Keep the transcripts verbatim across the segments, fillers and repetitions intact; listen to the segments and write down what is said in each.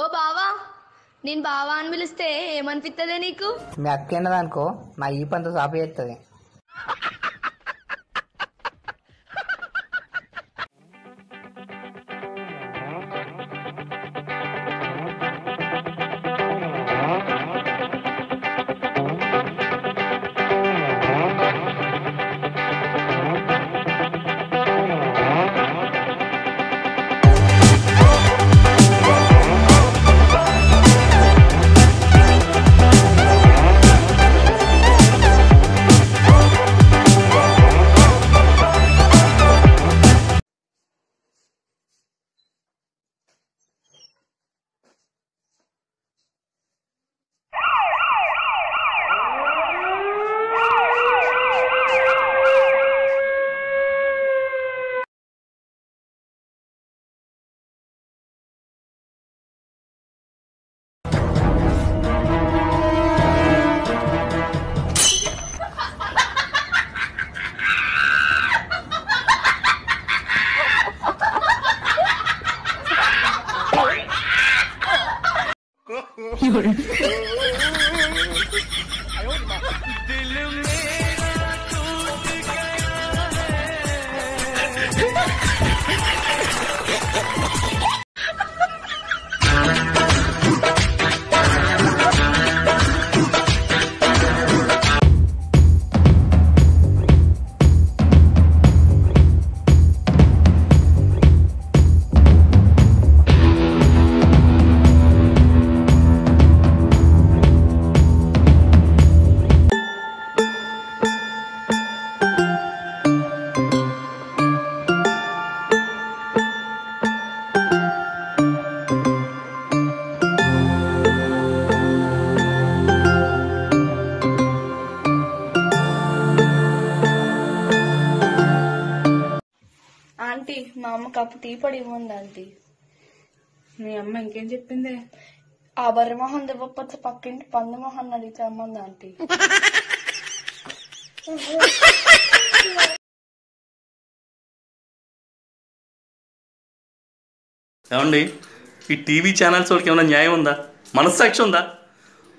Oh, Baba. Nin Baba and will stay. Eman fitta de niku. Matkena danko. My ipan to sapietta. Cup tea for even dandy. Niaman can jip in there. Abermahan the puts a puckin, Pandamahan and it's a mandanti. Only T V channels or Kiona Nyayunda, Manasakshunda,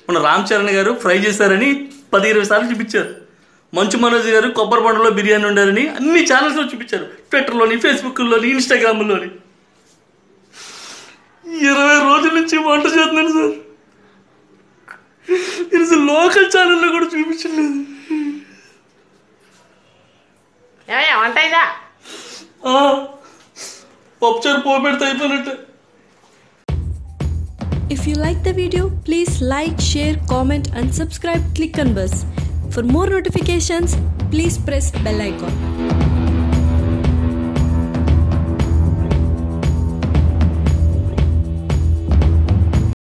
on a Ram Charanagar, Fridays are any Padir Sarge picture. Manchumana Zero, Copper Bundle Biryani under any, and me channels of picture, Twitter, Facebook, Instagram. You are a Roger Chimanta. It is a local channel. Yeah, I want that. Ah, Popcher Popper. If you like the video, please like, share, comment, and subscribe. ClicknBuzz. For more notifications, please press bell icon.